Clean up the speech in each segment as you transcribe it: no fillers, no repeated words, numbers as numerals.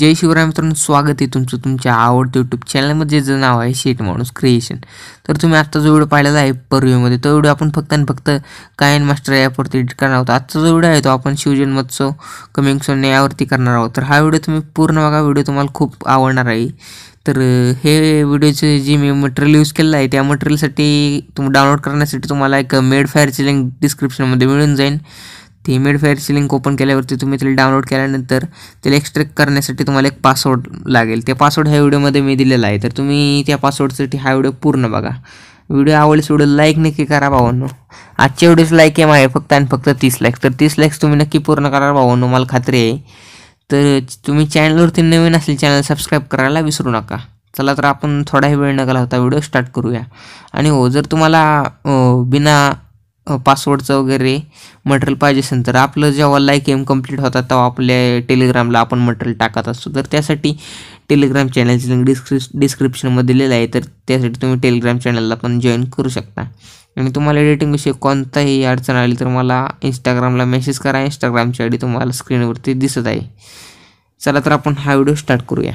जय शिवराय मित्रांनो, स्वागत आहे तुमचं तुमच्या आवडत्या यूट्यूब चॅनलमध्ये जे नाव आहे शेट माणूस क्रिएशन। तर तुम्ही आता जो व्हिडिओ पाहिलेला आहे परव्ह्यूमध्ये तो व्हिडिओ आपण फक्त आणि फक्त काइनमास्टर ॲपवरती एडिट करणार आहोत। आजचा जो व्हिडिओ आहे तो आपण शिवजन्मोत्सव कमिंग सून यावरती करणार आहोत। तर हा व्हिडिओ तुम्ही पूर्ण बघा, व्हिडिओ तुम्हाला खूप आवडणार आहे। तर हे व्हिडिओचे जे मी मटेरियल यूज केलेलं आहे त्या मटेरियलसाठी तुम्ही डाउनलोड करण्यासाठी तुम्हाला एक मेडफायरची लिंक डिस्क्रिप्शनमध्ये मिळून जाईल। ती मेडफायरची लिंक ओपन केल्यावरती तुम्ही त्याला डाउनलोड केल्यानंतर त्याला एक्स्ट्रॅक्ट करण्यासाठी तुम्हाला एक पासवर्ड लागेल। ते पासवर्ड ह्या व्हिडिओमध्ये मी दिलेला आहे। तर तुम्ही त्या पासवर्डसाठी हा व्हिडिओ पूर्ण बघा। व्हिडिओ आवडल्यास व्हिडिओ लाईक नक्की करा भावांनो। आजच्या व्हिडिओला लाईक एम आहे फक्त आणि फक्त 30 लाईक्स। तर 30 लाईक्स तुम्ही नक्की पूर्ण करा भावांनो, मला खात्री आहे। तर तुम्ही चॅनलवरती नवीन असेल चॅनल सबस्क्राईब करायला विसरू नका। चला तर आपण थोडाही वेळ न घालवता व्हिडिओ स्टार्ट करूया। आणि हो, जर तुम्हाला बिना पासवर्डचं वगैरे मटेरियल पाहिजे असेल तर आपलं जेव्हा लाईक एम कंप्लीट होता तेव्हा आपल्या टेलिग्रामला आपण मटेरियल टाकत असतो। तर त्यासाठी टेलिग्राम चॅनलची लिंक डिस्क्रिप्शनमध्ये दिलेलं आहे। तर त्यासाठी तुम्ही टेलिग्राम चॅनलला पण जॉईन करू शकता। आणि तुम्हाला एडिटिंगविषयी कोणताही अडचण आली तर मला इंस्टाग्रामला मेसेज करा। इंस्टाग्रामची आयडी तुम्हाला स्क्रीनवरती दिसत आहे। चला तर आपण हा व्हिडिओ स्टार्ट करूया।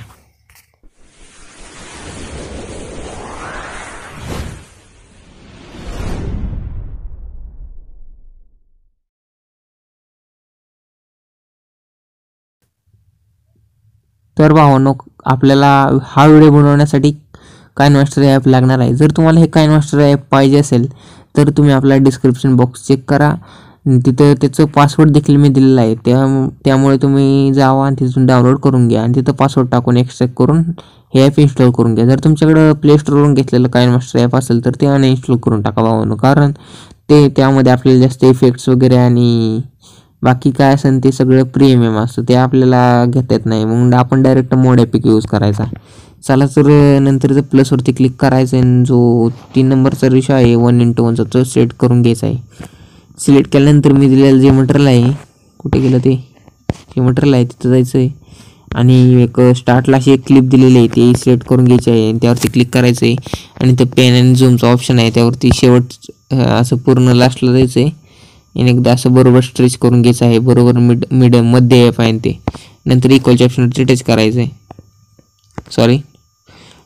तर भावांनो, आपल्याला हा व्हिडिओ बनवण्यासाठी काइनमास्टर ॲप लागणार आहे। जर तुम्हाला हे काइनमास्टर ॲप पाहिजे असेल तर तुम्ही आपला डिस्क्रिप्शन बॉक्स चेक करा, तिथं त्याचं पासवर्ड देखील मी दिलेला आहे। त्यामुळे तुम्ही जावा आणि तिथून डाउनलोड करून घ्या आणि तिथं पासवर्ड टाकून एक्स्ट्रॅक्ट करून हे ॲप इन्स्टॉल करून घ्या। जर तुमच्याकडं प्लेस्टोरवरून घेतलेलं काइनमास्टर ॲप असेल तर ते अनइन्स्टॉल करून टाका भावांनो, कारण ते त्यामध्ये आपल्याला जास्त इफेक्ट्स वगैरे आणि बाकी काय असेल ते सगळं प्रीमियम असतं, ते आपल्याला घेता येत नाही। मग आपण डायरेक्ट मोड एपिक यूज करायचा। चला तर नंतर जर प्लसवरती क्लिक करायचं आणि जो 3 नंबरचा रेशो आहे 1:1चा तो सेट करून घ्यायचा आहे। सिलेक्ट केल्यानंतर मी दिलेलं जे मटेरियल आहे, कुठे गेलं ते मटेरियल आहे तिथं जायचं आहे आणि एक स्टार्टला अशी एक क्लिप दिलेली आहे ती सिलेक्ट करून घ्यायची आहे आणि त्यावरती क्लिक करायचं आहे। आणि ते पेन आणि झूमचं ऑप्शन आहे त्यावरती शेवट असं पूर्ण लास्टला जायचं आहे आणि एकदा असं बरोबर स्ट्रेच करून घ्यायचं आहे, बरोबर मिडम मध्ये ॲप आहे ते। नंतर इक्वलच्या ऑप्शनवरती टच करायचं आहे, सॉरी,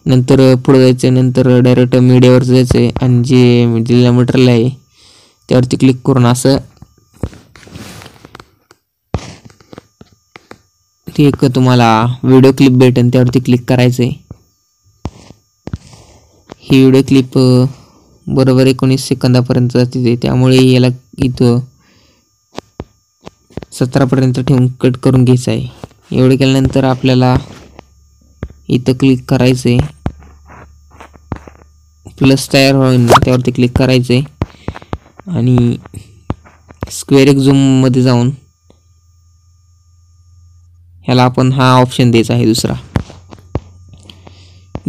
नंतर पुढं जायचं आहे, नंतर डायरेक्ट मीडियावर जायचं आहे आणि जे दिलेलं मटेरियल आहे त्यावरती क्लिक करून असं ते एक तुम्हाला व्हिडिओ क्लिप भेटेल त्यावरती क्लिक करायचं आहे। ही व्हिडिओ क्लिप बरोबर 19 सेकंदापर्यंत जाते, त्यामुळे याला इथं 17पर्यंत ठेवून कट करून घ्यायचं आहे। एवढं केल्यानंतर आपल्याला इथं क्लिक करायचं आहे, प्लस तयार होईल त्यावरती क्लिक करायचं आहे आणि स्क्वेअर एक झूममध्ये जाऊन ह्याला आपण हा ऑप्शन द्यायचा आहे दुसरा।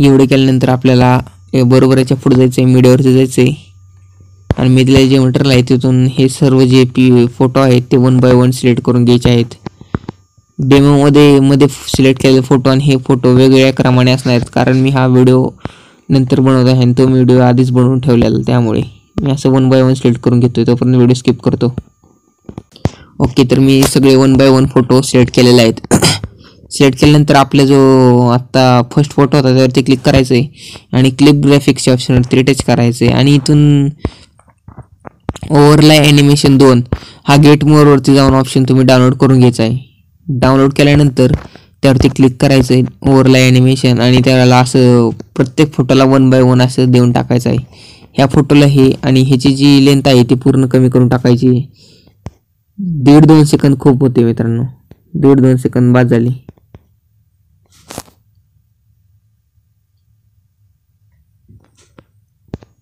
एवढं केल्यानंतर आपल्याला बरोबर याच्या पुढे जायचं आहे, मीडियावरती जायचं आहे आणि मी दिलेलं जे मटेरियल आहे तिथून हे सर्व जे फोटो आहेत ते 1 बाय 1 सिलेक्ट करून घ्यायचे आहेत। डेमोमध्ये मध्ये सिलेक्ट केलेले फोटो आणि हे फोटो वेगवेगळ्या क्रमाने असणार आहेत, कारण मी हा व्हिडिओ नंतर बनवत आहे आणि तो व्हिडिओ आधीच बनवून ठेवलेला, त्यामुळे मी असं 1 बाय 1 सिलेक्ट करून घेतो, तोपर्यंत व्हिडिओ स्किप करतो। ओके, तर मी सगळे 1 बाय 1 फोटो सिलेक्ट केलेले आहेत। सिलेक्ट केल्यानंतर आपला जो आत्ता फर्स्ट फोटो होता त्यावरती क्लिक करायचं आहे आणि क्लिप ग्राफिक्सच्या ऑप्शनवरती टच करायचं आहे आणि इथून ओव्हरलाय ॲनिमेशन 2 हा गेट मोरवरती जाऊन ऑप्शन तुम्ही डाउनलोड करून घ्यायचा आहे। डाउनलोड केल्यानंतर त्यावरती क्लिक करायचं आहे ओव्हरलाय ॲनिमेशन आणि त्याला असं प्रत्येक फोटोला 1 बाय 1 असं देऊन टाकायचं आहे। ह्या फोटोला हे आणि ह्याची जी लेंथ आहे ती पूर्ण कमी करून टाकायची आहे। 1.5-2 सेकंद खूप होते मित्रांनो, 1.5-2 सेकंद बाद झाली।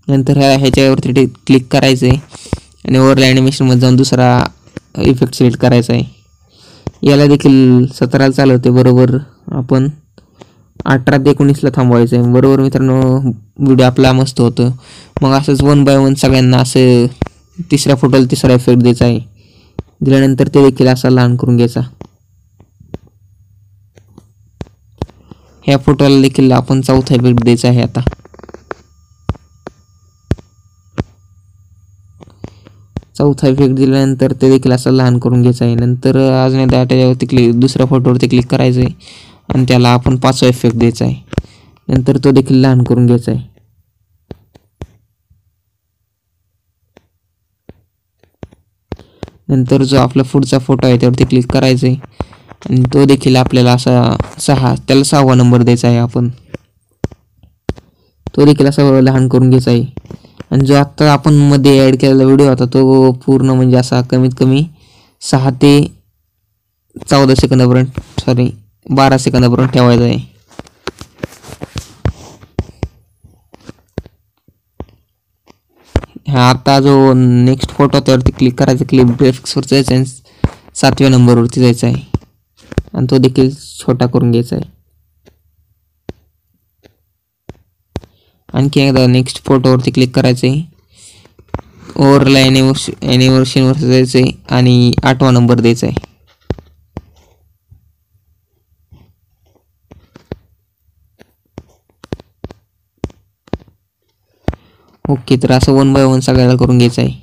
नंतर ह्याच्यावरती क्लिक करायचं आहे आणि ओव्हरलाय ॲनिमेशनमध्ये जाऊन दुसरा इफेक्ट सिलेक्ट करायचा आहे। याला देखील 17 चालवते, बरोबर आपण 18 ते 19ला थांबवायचं आहे, बरोबर मित्रांनो, व्हिडिओ आपला मस्त होतं। मग असंच 1 बाय 1 सगळ्यांना असं तिसऱ्या फोटोला तिसरा इफेक्ट द्यायचा आहे। दिल्यानंतर ते देखील असा लहान करून घ्यायचा। ह्या फोटोला देखील आपण चौथा इफेक्ट द्यायचा आहे। आता चौथा इफेक्ट दिल्यानंतर ते देखील असा लहान करून घ्यायचा आहे। नंतर अजून त्याच्यावरती क्लिक दुसऱ्या फोटोवरती क्लिक करायचं आहे आणि त्याला आपण पाचवा इफेक्ट द्यायचा आहे। नंतर तो देखील लहान करून घ्यायचा आहे। नंतर जो आपला पुढचा फोटो आहे त्यावरती क्लिक करायचं आहे आणि तो देखील आपल्याला असा त्याला सहावा नंबर द्यायचा आहे। आपण तो देखील असा लहान करून घ्यायचा आहे। आणि जो आता आपण मध्ये ॲड केलेला व्हिडिओ होता तो पूर्ण म्हणजे असा कमीत कमी 6 ते 14 सेकंदापर्यंत सॉरी 12 सेकंदापर्यंत ठेवायचा आहे। हा आता जो नेक्स्ट फोटो त्यावरती क्लिक करायचं, क्लिप ग्राफिक्सवर जायचं आणि 7व्या नंबरवरती जायचं आहे आणि तो देखील छोटा करून घ्यायचा आहे। आणखी एकदा नेक्स्ट फोटोवरती क्लिक करायचं आहे, ओव्हरला ॲनिमेशनवर जायचं आहे आणि 8वा नंबर द्यायचा आहे। ओके, तर असं 1 बाय 1 सगळ्याला करून घ्यायचं आहे।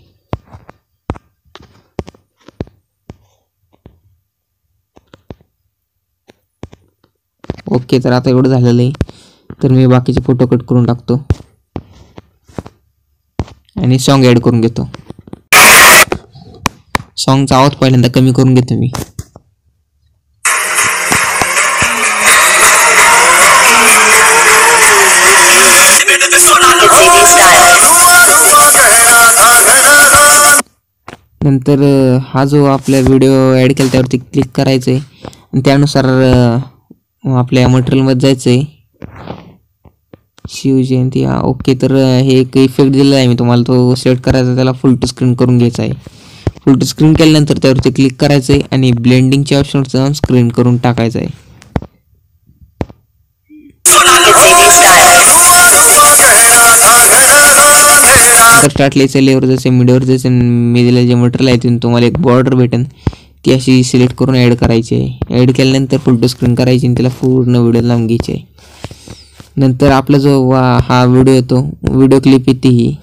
ओके, तर आता एवढं झालेलं आहे। तर मी बाकीचे फोटो कट करून टाकतो आणि सॉन्ग ॲड करून घेतो। सॉन्गचा आवाज पहिल्यांदा कमी करून घेतो मी। नंतर हा जो आपला व्हिडिओ ॲड केला त्यावरती क्लिक करायचं आहे आणि त्यानुसार आपल्या मटेरियलमध्ये जायचं आहे। शिवजयंती, हा ओके, तर हे एक इफेक्ट दिलेला आहे मी तुम्हाला, तो सिलेक्ट करायचा, त्याला फुल टू स्क्रीन करून घ्यायचा आहे। फुल टू स्क्रीन केल्यानंतर त्यावरती क्लिक करायचं आहे आणि ब्लेंडिंगच्या ऑप्शनवर जाऊन स्क्रीन करून टाकायचं आहे। तर स्टार्ट लिहायचं, लेवर जायचं, मिडवर जायचं, मी दिलेलं जे मटेरियल आहे तिथून तुम्हाला एक बॉर्डर भेटेल ती अशी सिलेक्ट करून ॲड करायची आहे। ॲड केल्यानंतर फुल टू स्क्रीन करायची आणि त्याला पूर्ण व्हिडिओ लावून घ्यायची आहे। नंतर आपला जो हा व्हिडिओ येतो, व्हिडिओ क्लिप येते ही,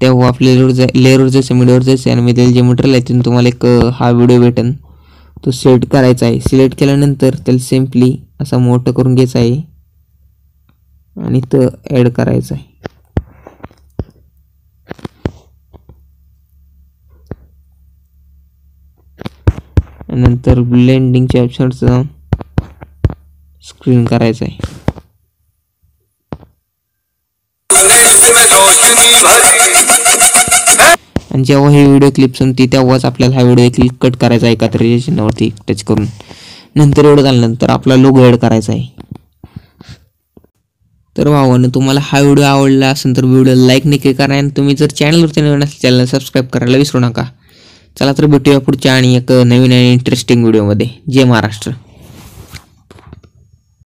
तेव्हा आपल्या लेअरवर जायचं, मिडवर जायचं आणि मी दिलेलं जे मटेरियल आहे तिथून तुम्हाला एक हा व्हिडिओ भेटेल तो सिलेक्ट करायचा आहे। सिलेक्ट केल्यानंतर त्याला सिम्पली असा मोठं करून घ्यायचा आहे आणि तो ॲड करायचा आहे। नंतर ब्लेंडिंगच्या ऑप्शनवरती जाऊन स्क्रीन करायचं आहे। आणि जेव्हा हे व्हिडिओ क्लिप संपते तेव्हाच आपल्याला हा व्हिडिओ देखील कट करायचा आहे एका तरी चिन्हावरती टच करून। नंतर एवढं झाल्यानंतर आपला लोगो ॲड करायचा आहे। तर भावांनो, तुम्हाला हा व्हिडिओ आवडला असेल तर व्हिडिओला लाईक नक्की करा आणि तुम्ही जर चॅनलवरती नवीन असेल चॅनलला सबस्क्राईब करायला विसरू नका। चला तर भेटूया पुढच्या आणि एक नवीन आणि इंटरेस्टिंग व्हिडिओमध्ये। जय महाराष्ट्र।